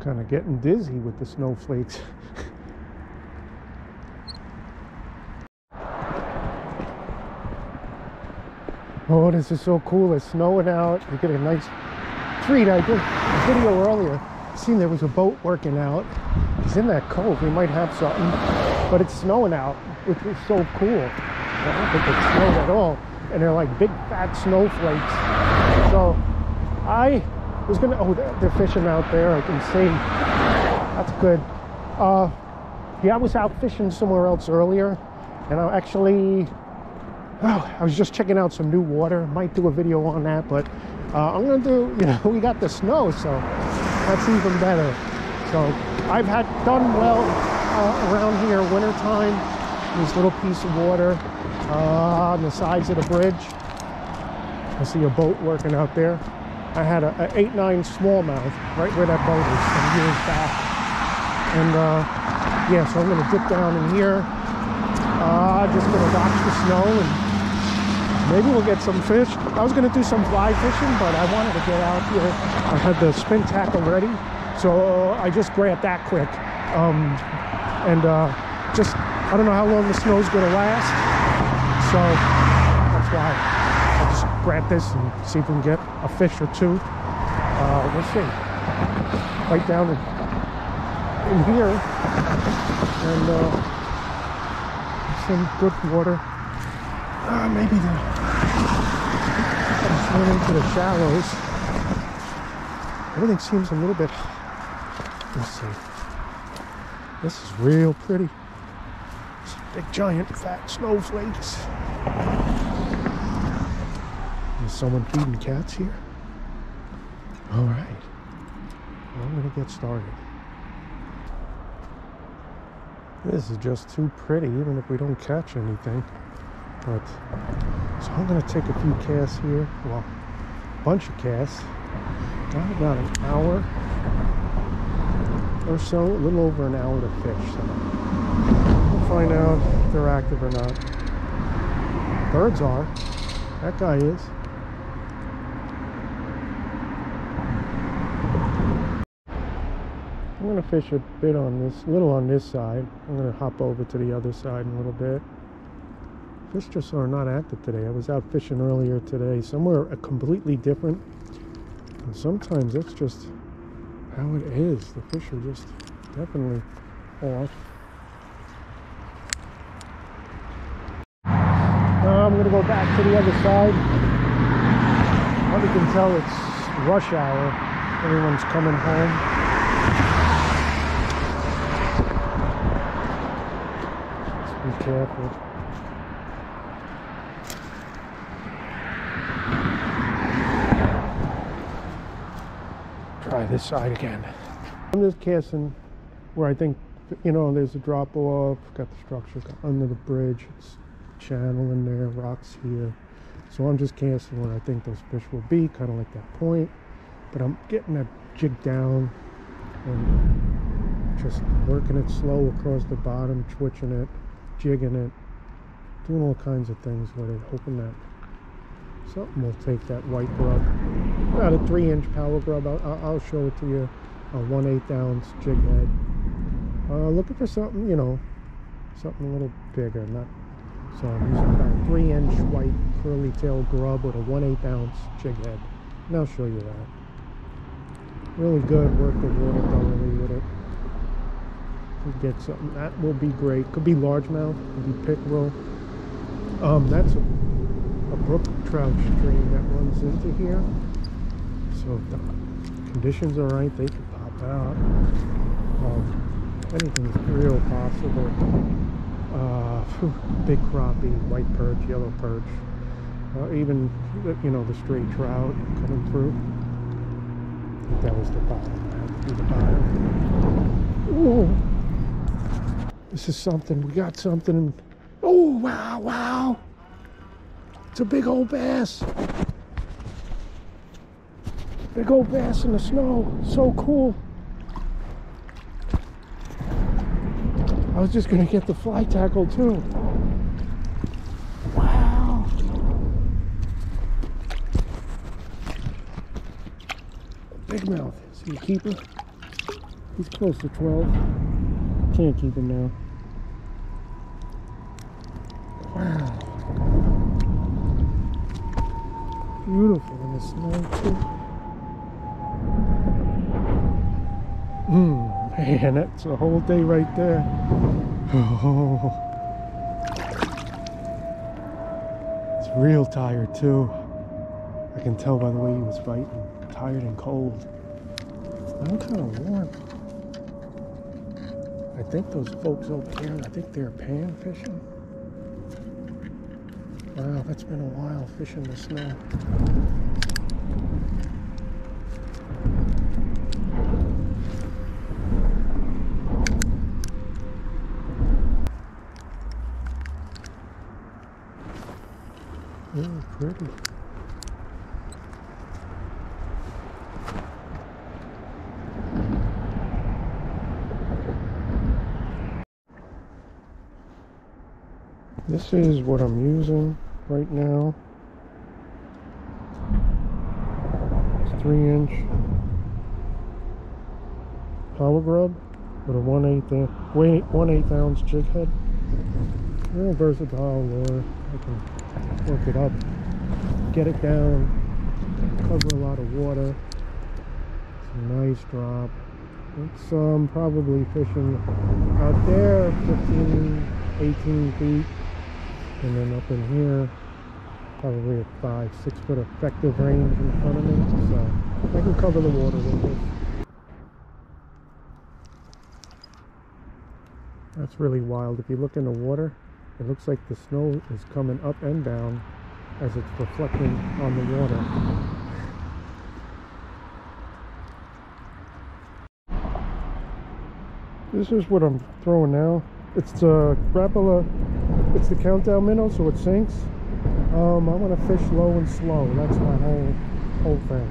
Kind of getting dizzy with the snowflakes. Oh, this is so cool. It's snowing out. You get a nice treat. I did a video earlier. Seen there was a boat working out. It's in that cove. We might have something. But it's snowing out, which is so cool. I don't think it snowed at all. And they're like big fat snowflakes. So I was gonna, oh, they're fishing out there. I can see. That's good. Yeah, I was out fishing somewhere else earlier. And I actually, oh, I was just checking out some new water. Might do a video on that, but I'm gonna do, you know, we got the snow, so that's even better. So I've had done well around here wintertime. This little piece of water on the sides of the bridge. I see a boat working out there. I had a 8-9 smallmouth right where that boat is some years back. And yeah, so I'm gonna dip down in here. Just gonna watch the snow and maybe we'll get some fish. I was gonna do some fly fishing, but I wanted to get out here. I had the spin tackle ready, so I just grabbed that quick. Just, I don't know how long the snow's gonna last, so that's why I just grab this and see if we can get a fish or two. We'll see. Right down in here, and some good water. Maybe I just went into the shallows. Everything seems a little bit, let's see. This is real pretty. Some big giant fat snowflakes. Is someone feeding cats here? All right, well, I'm gonna get started. This is just too pretty, even if we don't catch anything. But so I'm gonna take a few casts here, well, a bunch of casts. Got about an hour or so, a little over an hour to fish, so we'll find out if they're active or not. Birds are, that guy is. I'm gonna fish a bit on this, little on this side. I'm gonna hop over to the other side in a little bit. Fish just are not active today. I was out fishing earlier today, somewhere completely different. And sometimes that's just how it is. The fish are just definitely off. I'm gonna go back to the other side. As you can tell, it's rush hour. Everyone's coming home. Let's be careful. Try this side again. I'm just casting where I think, you know, there's a drop off. Got the structure under the bridge. It's channel in there, rocks here. So I'm just casting where I think those fish will be, kind of like that point. But I'm getting that jig down and just working it slow across the bottom, twitching it, jigging it, doing all kinds of things with it, hoping that something will take that white grub. About a 3-inch power grub. I'll show it to you. A 1/8 ounce jig head. Looking for something, you know, something a little bigger. Not so. I'm using about a 3-inch white curly tail grub with a 1/8 ounce jig head, and I'll show you that. Really good work the water thoroughly with it. If we get something, that will be great. Could be largemouth. Could be pickerel. That's a brook trout stream that runs into here, so if the conditions are right, they could pop out. Anything's real possible. Big crappie, white perch, yellow perch, even, you know, the stray trout coming through. I think that was the bottom. That would be the bottom. Ooh. This is something. We got something. Oh, wow, wow. It's a big old bass. Big old bass in the snow. So cool. I was just gonna get the fly tackle too. Wow. Big mouth. Is he a keeper? He's close to 12. Can't keep him now. Wow. Beautiful in the snow too. Man, that's a whole day right there. Oh. Real tired too. I can tell by the way he was biting. Tired and cold. I'm kind of warm. I think those folks over there, I think they're pan fishing. Wow, that's been a while fishing the snow. Oh, pretty. This is what I'm using right now. It's 3-inch power grub with a 1/8 ounce jig head. Real versatile lure. I can work it up, get it down, cover a lot of water. It's a nice drop. It's probably fishing out there 15-18 feet, and then up in here probably a 5-6 foot effective range in front of me, so I can cover the water with it. That's really wild. If you look in the water, it looks like the snow is coming up and down as it's reflecting on the water. This is what I'm throwing now. It's the Rapala, it's the countdown minnow, so it sinks. I want to fish low and slow. That's my whole thing.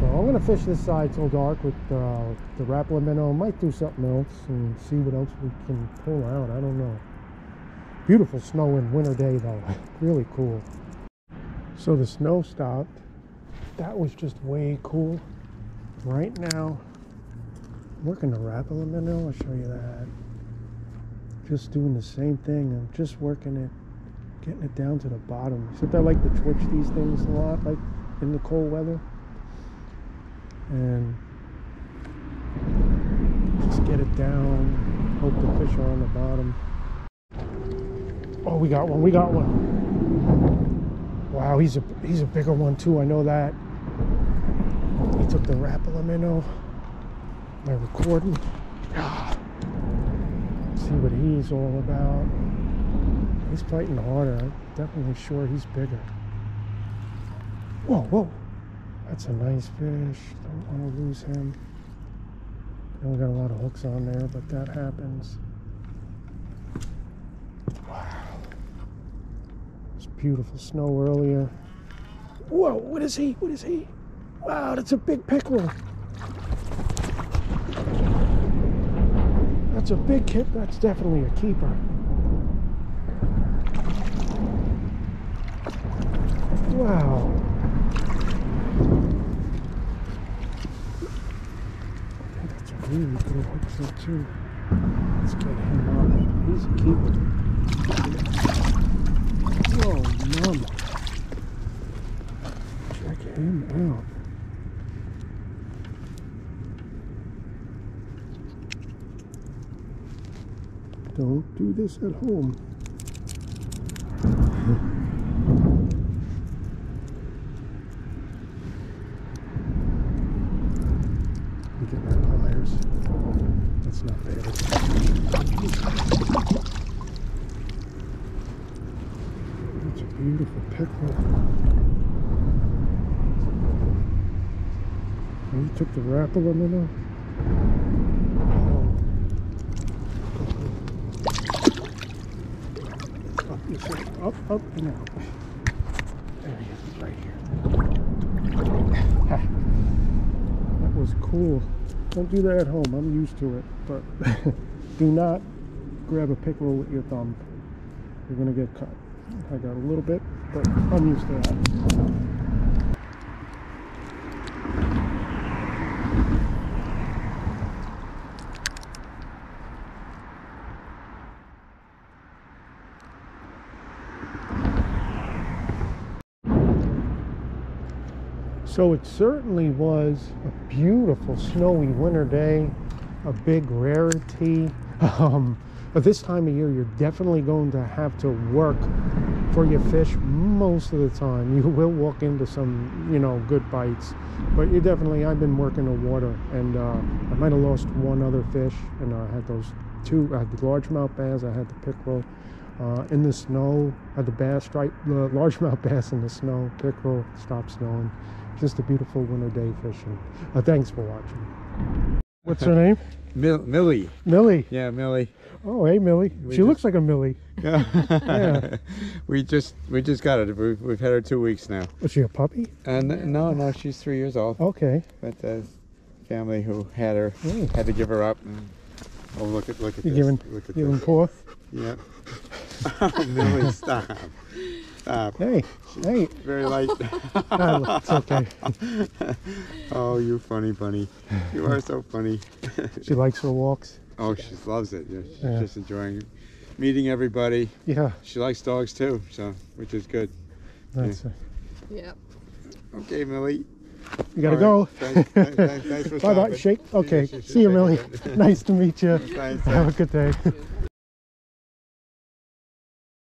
So I'm going to fish this side till dark with the Rapala minnow. Might do something else and see what else we can pull out. I don't know. Beautiful snow and winter day though. Really cool. So the snow stopped. That was just way cool. Right now I'm working the Rapala minnow. I'll show you that. Just doing the same thing. I'm just working it, getting it down to the bottom, except I like to twitch these things a lot, like in the cold weather, and just get it down, hope the fish are on the bottom. Oh, we got one, we got one. Wow, he's a bigger one too, I know that. He took the Rapala minnow. Am I recording? Ah. See what he's all about. He's biting harder. I'm definitely sure he's bigger. Whoa, whoa. That's a nice fish. Don't want to lose him. I know we got a lot of hooks on there, but that happens. Beautiful snow earlier. Whoa, what is he? What is he? Wow, that's a big pickerel. That's a big kip. That's definitely a keeper. Wow. I think that's a really good hook set too. Let's get him on. He's a keeper. Whoa, mama. Check him out. Don't do this at home. I'm getting our pliers. That's not bad. Beautiful pickerel. And he took the Rapala minnow. Oh. Up yourself. Up, up, and out. There he is, right here. That was cool. Don't do that at home. I'm used to it. But do not grab a pickerel with your thumb. You're going to get cut. I got a little bit, but I'm used to that. So it certainly was a beautiful snowy winter day, a big rarity. This time of year, you're definitely going to have to work for your fish most of the time. You will walk into some, you know, good bites, but you definitely, I've been working the water, and I might have lost one other fish, and I had those two, I had the largemouth bass, I had the pickerel in the snow, I had the bass stripe, largemouth bass in the snow, pickerel, stopped snowing. Just a beautiful winter day fishing. Thanks for watching. What's her name? Millie. Millie. Yeah, Millie. Oh, hey, Millie. She looks like a Millie. Yeah. Yeah. We just got it. We've had her 2 weeks now. Was she a puppy? And no, she's 3 years old. Okay. But the family who had her had to give her up. And, oh, look at this. Giving paw. Yeah. Oh, Millie, stop. Stop. Hey. Very light. Oh, it's okay. Oh, you funny bunny. You are so funny. She likes her walks. Oh, she loves it. Yeah, she's just enjoying it. Meeting everybody. Yeah. She likes dogs too, so which is good. That's it. Yeah. Okay, Millie. You gotta go. Thanks for stopping. Bye bye. Shake. Okay. See you, Millie. Nice to meet you. Have a good day.